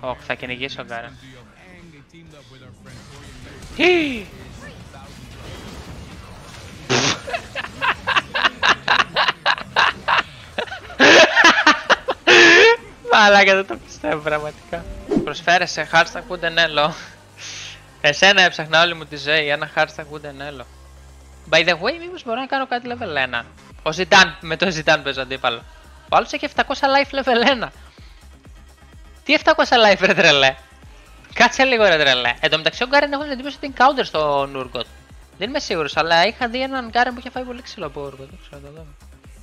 Όχι, θα κυνηγήσω Γκάρεν. Μαλάκα, δεν το πιστεύω πραγματικά. Προσφέρεσαι hashtag Woodenello. Εσένα έψαχνα όλη μου τη ζωή, ένα hashtag Woodenello. By the way, μήπως μπορώ να κάνω κάτι level 1. Ο Zetan, με τον Zetan παίζω αντίπαλο. Ο άλλος έχει 700 life level 1. Τι 700 life ρε τρελέ. Κάτσε λίγο ρε τρελέ. Εν τω μεταξύ ο Garen έχω την εντύπωση ότι είναι counter στο Nurkcot. Δεν είμαι σίγουρος, αλλά είχα δει έναν Garen που είχε φάει πολύ ξύλο από Nurkcot.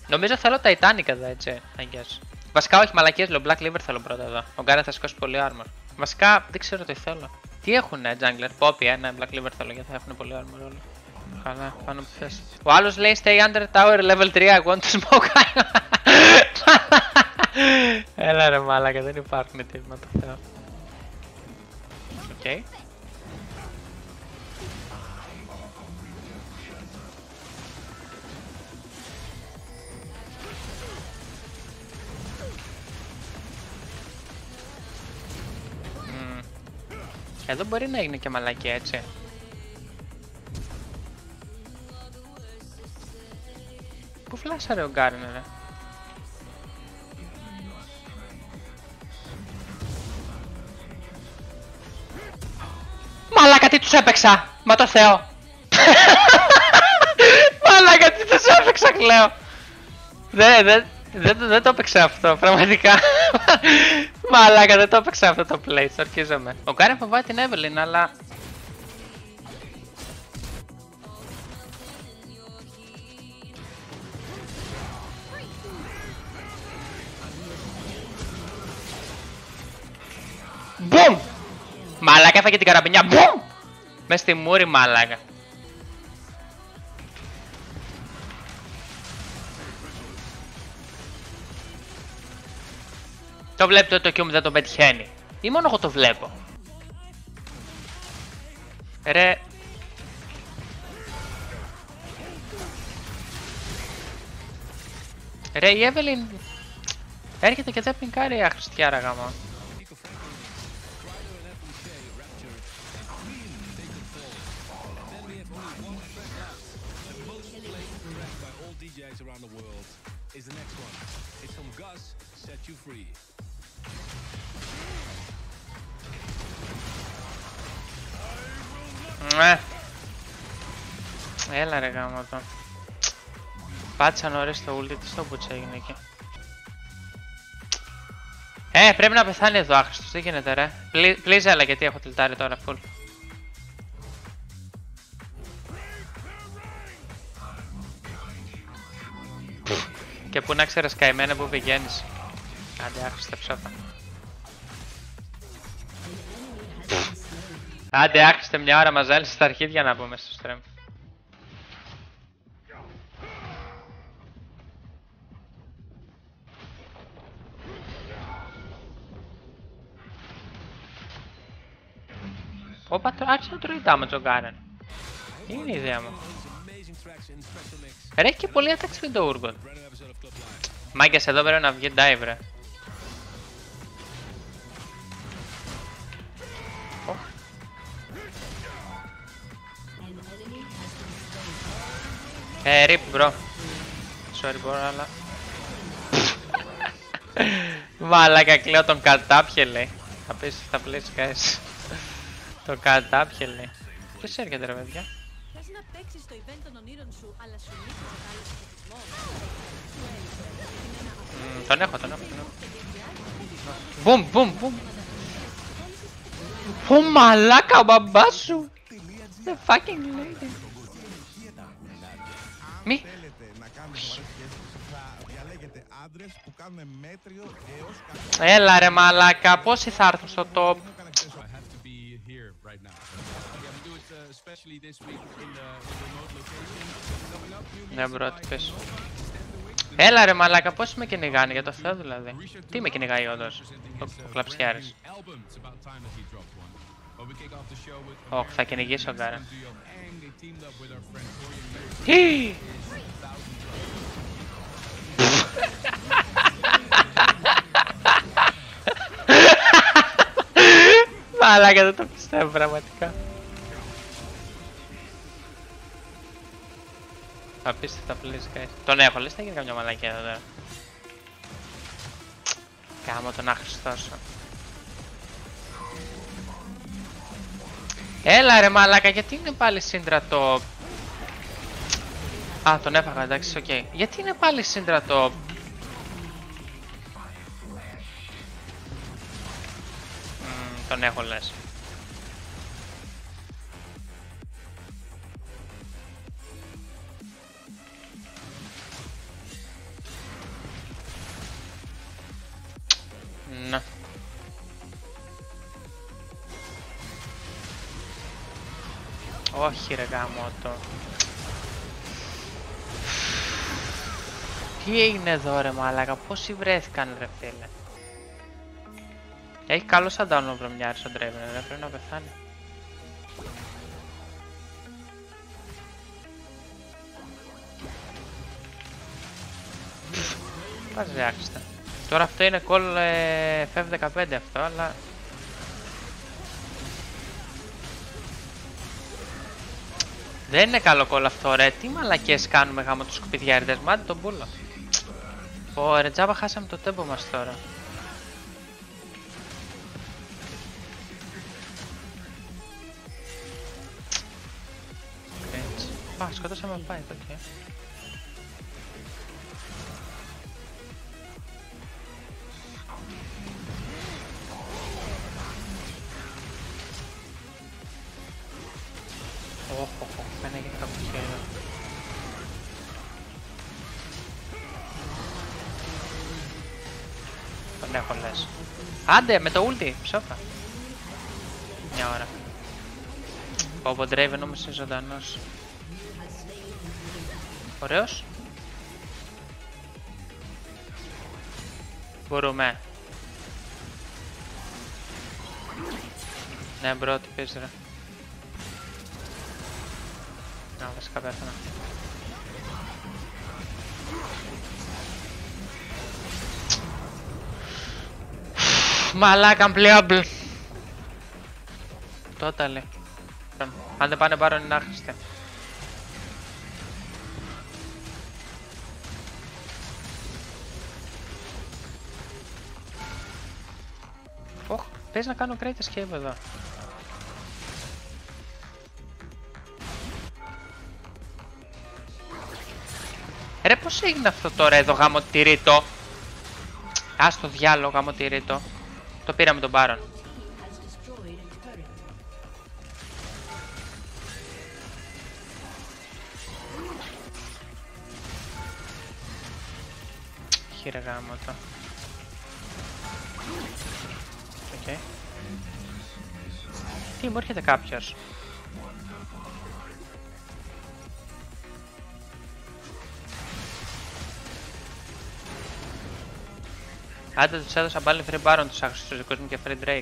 Νομίζω θέλω Titanic εδώ, έτσι, I guess. Βασικά όχι μαλακίες, λέω Black liver θέλω πρώτα εδώ. Ο Garen θα σηκώσει πολύ armor. Βασικά δεν ξέρω τι θέλω. Τι έχουνε Jungler, Poppy, ένα Black liver θέλω γιατί θα έχουνε πολύ armor όλοι. Καλά, πάνω που θες. Ο άλλος λέει stay under tower level 3, I want to smoke. Έλα ρε μάλακα, δεν υπάρχουν τίποτα, Θεό. Οκ. Εδώ μπορεί να έγινε και μαλακία, έτσι. Πού φλάσαρε ο Garen, ρε. Μαλάκα, τι τους έπαιξα! Μα το Θεό! Μαλάκα, τι τους έπαιξα, κλαίω! Δεν το έπαιξα αυτό, πραγματικά. Μαλάκα, δεν το έπαιξα αυτό το play, σορκίζομαι. Ο Garen φοβάται την Evelyn, αλλά... Μπουμ! Μαλάκα, έφαγε την καραμπινιά, μπουμ! Μες στη μούρη, μαλάκα. Το βλέπετε ότι το Q μου δεν τον πετυχαίνει. Ή μόνο εγώ το βλέπω. Ρε. Ρε η Evelyn έρχεται και δεν πινκάρει αχρηστιάρα γαμώ. Έλα ρε γάμοτο. Πάτησα νωρίς το ούλτι, τι στο πουτς έγινε εκεί. Πρέπει να πεθάνει εδώ άχρηστος, τι γίνεται ρε. Please έλα γιατί έχω τυλτάρει τώρα full. Και πού να ξέρεις καημένα που πηγαίνεις. Άντε άχρηστα ψόφα. Άντε άρχιστε μια ώρα μαζάλισε στα αρχίδια να πούμε στο stream. Ωπα, άρχισε να τρώει damage ο Garen. Είναι η ιδέα μου. Ρε, έχει και πολύ attack speed το Urgon. Μάγκες εδώ πρέπει να βγει dive ρε. Rip bro. Sorry bro, αλλά... Μαλάκα, κλαίω, τον κατάπιε λέει. Θα πεις, θα πλήσεις guys. Τον κατάπιε λέει. Ποιος έρχεται ρε παιδιά. Θες να παίξεις το event των ονείρων σου, αλλά σου λείπει μεγάλο σχετισμό. Τον έχω. Μπουμ. Ω μαλάκα, ο μπαμπάς σου. The fucking lady. Μη! Έλα ρε μαλάκα, πόσοι θα έρθουν στο top. Ναι μπρο, τι πες. Έλα ρε μαλάκα, πόσοι με κυνηγάνε για το Θεό δηλαδή. Τι με κυνηγάει όντως, ο κλαψιάρης. Όχι, θα κυνηγήσω Garen. Μαλάκα, δεν το πιστεύω πραγματικά. Απίστευτα plays guys. Τον έχω, λες θα γίνει καμιά μαλακιά εδώ τώρα. Κάμω τον άχρηστόσο. Έλα ρε μαλάκα, γιατί είναι πάλι σύντρα το... Α, τον έφαγα, εντάξει, οκ. Okay. Γιατί είναι πάλι σύντρα το... τον έχω λες. Να. Όχι ρε γαμώτο. Τι έγινε εδώ ρε μαλάκα, πόσοι βρέθηκαν ρε φίλε. Έχει καλό σαν down over μια άρη στον Draven, δεν πρέπει να πεθάνει. Βάζει άξιστα. Τώρα αυτό είναι call F15 αυτό, αλλά... Δεν είναι καλό call αυτό ρε, τι μαλακές κάνουμε γάμο τους σκουπιδιάριδες, μάτι τον πούλο. Πω ρε τζάμπα χάσαμε το tempo μας τώρα. Α, σκοτώσαμε πάει το okay. Πάνε και κάπου χέρι. Τον έχω λες. Άντε με το ούλτι, ψόφα. Μια ώρα. Πόπο Draven όμως είναι ζωντανός. Ωραίος. Μπορούμε. Ναι μπρο, τι πες ρε. Να, βασικά πέθανα. Μαλάκα, unplayable. Totally. Αν δεν πάνε Baron είναι άχρηστοι. Πες να κάνω great escape εδώ. Ρε πως έγινε αυτό τώρα εδώ γαμοτηρίτο. Ας το διάλογο γαμοτηρίτο. Το πήραμε τον Baron. Χειρε γαμότο. Okay. Τι μου έρχεται κάποιος. Άντε τους έδωσα πάλι free Baron τους άχρηστους δικούς μου και free Drake.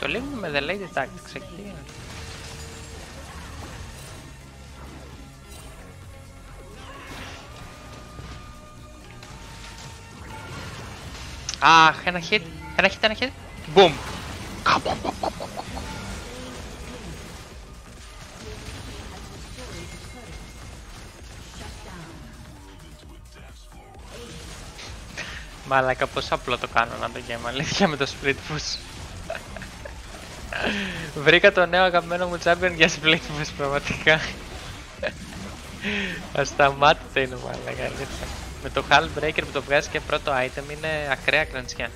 Το λύνουμε με the lady tactics, εκεί τι είναι. Αχ, ένα hit, ένα hit. Boom. Μαλάκα, πόσο απλό το κάνω να το γέμμα, αλήθεια με το split push. Βρήκα το νέο αγαπημένο μου champion για σπλήφους πραγματικά. Ασταμάτητα είναι μάλλα. Με το Hull Breaker που το βγάζει και πρώτο item είναι ακραία κραντσιά.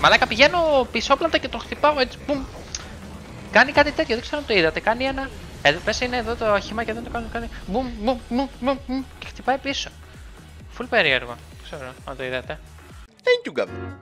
Μαλάκα πηγαίνω πισόπλατα και το χτυπάω έτσι μπουμ. Κάνει κάτι τέτοιο, δεν ξέρω αν το είδατε, κάνει ένα... πες είναι εδώ το αχήμα και δεν το κάνω, κάνει μπουμ, μπουμ, μπουμ, μπουμ, μπουμ και χτυπάει πίσω. Φουλ περίεργο, ξέρω αν το είδατε. Thank you, God.